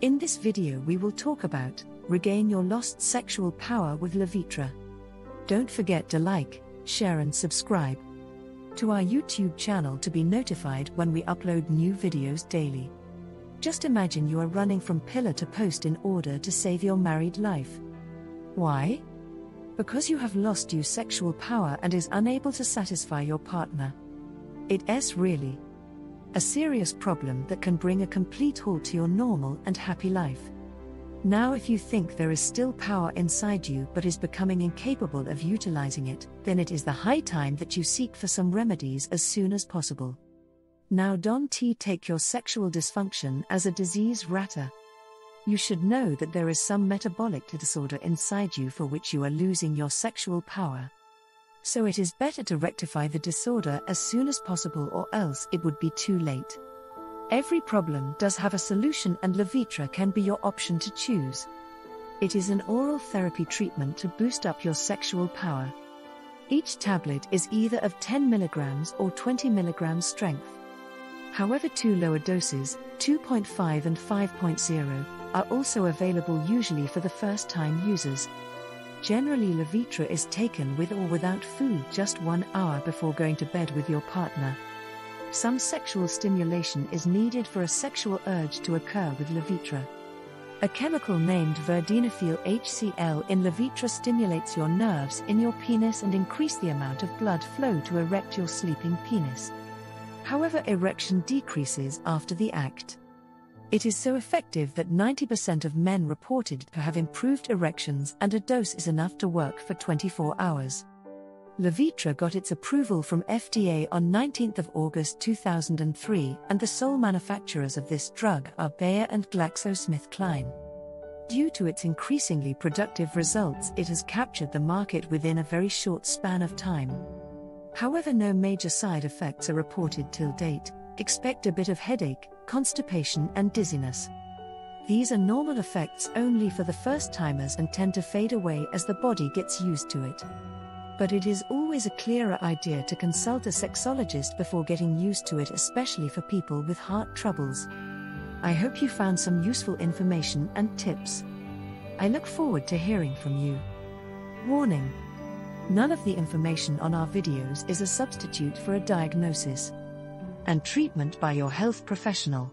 In this video we will talk about regain your lost sexual power with Levitra. Don't forget to like, share and subscribe to our YouTube channel to be notified when we upload new videos daily. Just imagine you are running from pillar to post in order to save your married life. Why? Because you have lost your sexual power and is unable to satisfy your partner. It's really a serious problem that can bring a complete halt to your normal and happy life. Now if you think there is still power inside you but is becoming incapable of utilizing it, then it is the high time that you seek for some remedies as soon as possible. Now don't take your sexual dysfunction as a disease ratter. You should know that there is some metabolic disorder inside you for which you are losing your sexual power. So it is better to rectify the disorder as soon as possible, or else it would be too late. Every problem does have a solution, and Levitra can be your option to choose. It is an oral therapy treatment to boost up your sexual power. Each tablet is either of 10 mg or 20 mg strength. However, two lower doses, 2.5 and 5.0, are also available, usually for the first-time users. Generally, Levitra is taken with or without food just 1 hour before going to bed with your partner. Some sexual stimulation is needed for a sexual urge to occur with Levitra. A chemical named vardenafil HCl in Levitra stimulates your nerves in your penis and increases the amount of blood flow to erect your sleeping penis. However, erection decreases after the act. It is so effective that 90% of men reported to have improved erections, and a dose is enough to work for 24 hours. Levitra got its approval from FDA on 19th of August 2003, and the sole manufacturers of this drug are Bayer and GlaxoSmithKline. Due to its increasingly productive results, it has captured the market within a very short span of time. However, no major side effects are reported till date. Expect a bit of headache, constipation and dizziness. These are normal effects only for the first-timers and tend to fade away as the body gets used to it. But it is always a clearer idea to consult a sexologist before getting used to it, especially for people with heart troubles. I hope you found some useful information and tips. I look forward to hearing from you. Warning: none of the information on our videos is a substitute for a diagnosis and treatment by your health professional.